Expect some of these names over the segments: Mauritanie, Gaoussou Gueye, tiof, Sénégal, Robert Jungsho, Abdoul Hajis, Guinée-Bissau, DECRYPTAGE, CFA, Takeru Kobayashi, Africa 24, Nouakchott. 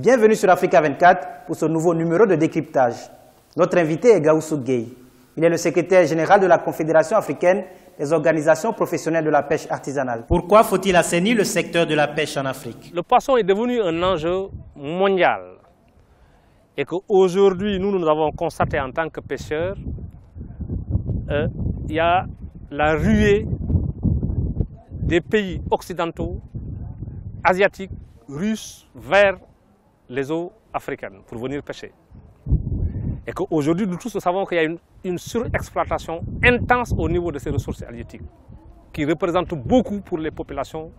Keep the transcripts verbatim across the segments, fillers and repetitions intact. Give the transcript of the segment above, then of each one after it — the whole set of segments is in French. Bienvenue sur Africa vingt-quatre pour ce nouveau numéro de décryptage. Notre invité est Gaoussou Gueye. Il est le secrétaire général de la Confédération africaine des organisations professionnelles de la pêche artisanale. Pourquoi faut-il assainir le secteur de la pêche en Afrique? Le poisson est devenu un enjeu mondial. Et qu'aujourd'hui, nous, nous avons constaté en tant que pêcheurs, euh, il y a la ruée des pays occidentaux, asiatiques, russes, vers les eaux africaines pour venir pêcher. Et qu'aujourd'hui, nous tous nous savons qu'il y a une, une surexploitation intense au niveau de ces ressources halieutiques qui représentent beaucoup pour les populations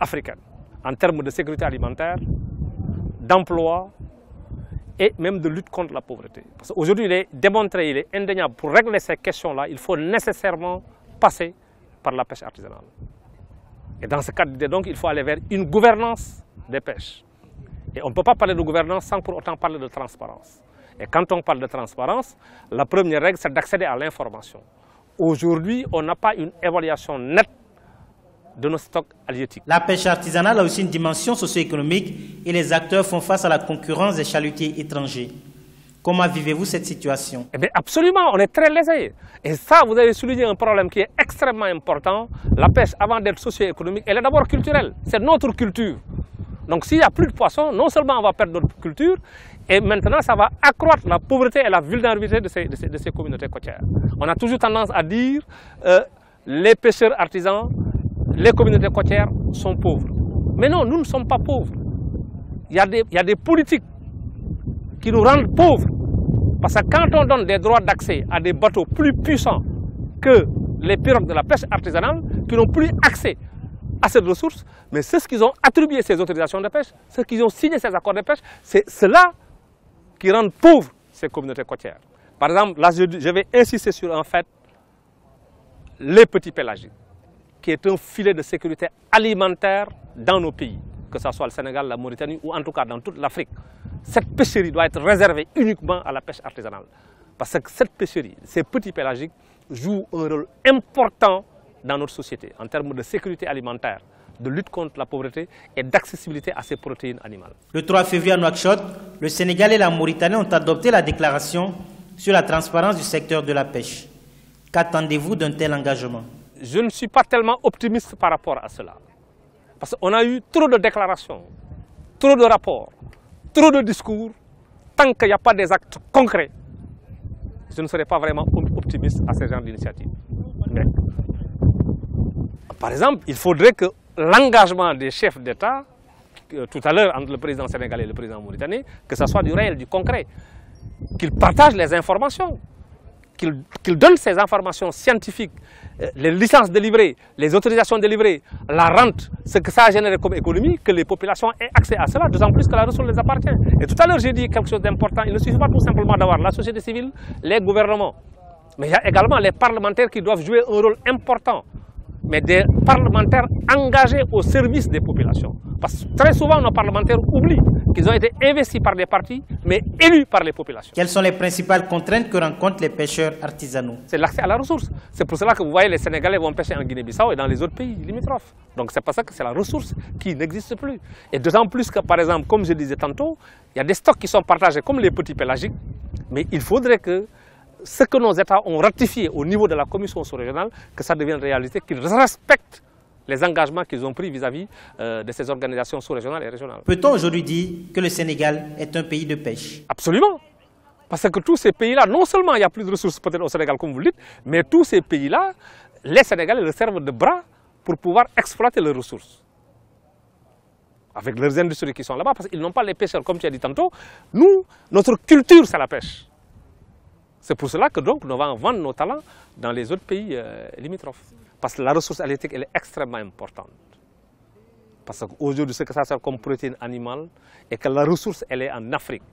africaines en termes de sécurité alimentaire, d'emploi et même de lutte contre la pauvreté. Parce qu'aujourd'hui, il est démontré, il est indéniable, pour régler ces questions-là, il faut nécessairement passer par la pêche artisanale. Et dans ce cadre, donc, il faut aller vers une gouvernance des pêches. Et on ne peut pas parler de gouvernance sans pour autant parler de transparence. Et quand on parle de transparence, la première règle, c'est d'accéder à l'information. Aujourd'hui, on n'a pas une évaluation nette de nos stocks halieutiques. La pêche artisanale a aussi une dimension socio-économique et les acteurs font face à la concurrence des chalutiers étrangers. Comment vivez-vous cette situation? Eh bien, absolument, on est très lésés. Et ça, vous avez souligné un problème qui est extrêmement important. La pêche, avant d'être socio-économique, elle est d'abord culturelle. C'est notre culture. Donc s'il n'y a plus de poissons, non seulement on va perdre notre culture, et maintenant ça va accroître la pauvreté et la vulnérabilité de ces, de ces, de ces communautés côtières. On a toujours tendance à dire euh, les pêcheurs artisans, les communautés côtières sont pauvres. Mais non, nous ne sommes pas pauvres. Il y a des, il y a des politiques qui nous rendent pauvres. Parce que quand on donne des droits d'accès à des bateaux plus puissants que les pirogues de la pêche artisanale, qui n'ont plus accès à cette ressource, mais c'est ce qu'ils ont attribué ces autorisations de pêche, ceux qui ont signé ces accords de pêche, c'est cela qui rend pauvres ces communautés côtières. Par exemple, là je, je vais insister sur en fait les petits pélagiques, qui est un filet de sécurité alimentaire dans nos pays, que ce soit le Sénégal, la Mauritanie ou en tout cas dans toute l'Afrique. Cette pêcherie doit être réservée uniquement à la pêche artisanale, parce que cette pêcherie, ces petits pélagiques jouent un rôle important dans notre société, en termes de sécurité alimentaire, de lutte contre la pauvreté et d'accessibilité à ces protéines animales. Le trois février à Nouakchott, le Sénégal et la Mauritanie ont adopté la déclaration sur la transparence du secteur de la pêche. Qu'attendez-vous d'un tel engagement? Je ne suis pas tellement optimiste par rapport à cela. Parce qu'on a eu trop de déclarations, trop de rapports, trop de discours. Tant qu'il n'y a pas des actes concrets, je ne serai pas vraiment optimiste à ce genre d'initiative. Mais... Par exemple, il faudrait que l'engagement des chefs d'État, tout à l'heure entre le président sénégalais et le président mauritanien, que ce soit du réel, du concret, qu'ils partagent les informations, qu'ils qu'ils donnent ces informations scientifiques, les licences délivrées, les autorisations délivrées, la rente, ce que ça a généré comme économie, que les populations aient accès à cela, d'autant plus que la ressource les appartient. Et tout à l'heure, j'ai dit quelque chose d'important, il ne suffit pas tout simplement d'avoir la société civile, les gouvernements, mais il y a également les parlementaires qui doivent jouer un rôle important, mais des parlementaires engagés au service des populations. Parce que très souvent, nos parlementaires oublient qu'ils ont été investis par des partis, mais élus par les populations. Quelles sont les principales contraintes que rencontrent les pêcheurs artisanaux? C'est l'accès à la ressource. C'est pour cela que vous voyez, les Sénégalais vont pêcher en Guinée-Bissau et dans les autres pays limitrophes. Donc c'est pour ça que c'est la ressource qui n'existe plus. Et d'autant plus que, par exemple, comme je disais tantôt, il y a des stocks qui sont partagés comme les petits pélagiques, mais il faudrait que ce que nos États ont ratifié au niveau de la Commission sous-régionale, que ça devienne réalité, qu'ils respectent les engagements qu'ils ont pris vis-à-vis euh, de ces organisations sous-régionales et régionales. Peut-on aujourd'hui dire que le Sénégal est un pays de pêche? Absolument. Parce que tous ces pays-là, non seulement il n'y a plus de ressources peut-être au Sénégal, comme vous le dites, mais tous ces pays-là, les Sénégalais leur servent de bras pour pouvoir exploiter leurs ressources. Avec leurs industries qui sont là-bas, parce qu'ils n'ont pas les pêcheurs, comme tu as dit tantôt. Nous, notre culture, c'est la pêche. C'est pour cela que donc nous allons vendre nos talents dans les autres pays euh, limitrophes. Parce que la ressource halieutique elle est extrêmement importante. Parce qu'aujourd'hui, ce que ça sert comme protéine animale et que la ressource elle est en Afrique.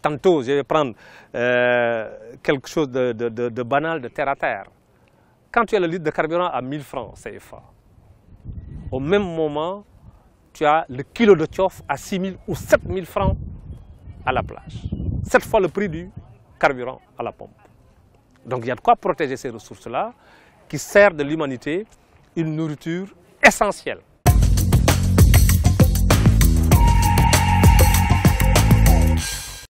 Tantôt, je vais prendre euh, quelque chose de, de, de, de banal, de terre à terre. Quand tu as le litre de carburant à mille francs C F A, au même moment, tu as le kilo de tiof à six mille ou sept mille francs à la plage. Sept fois le prix du carburant à la pompe. Donc il y a de quoi protéger ces ressources-là qui servent de l'humanité une nourriture essentielle.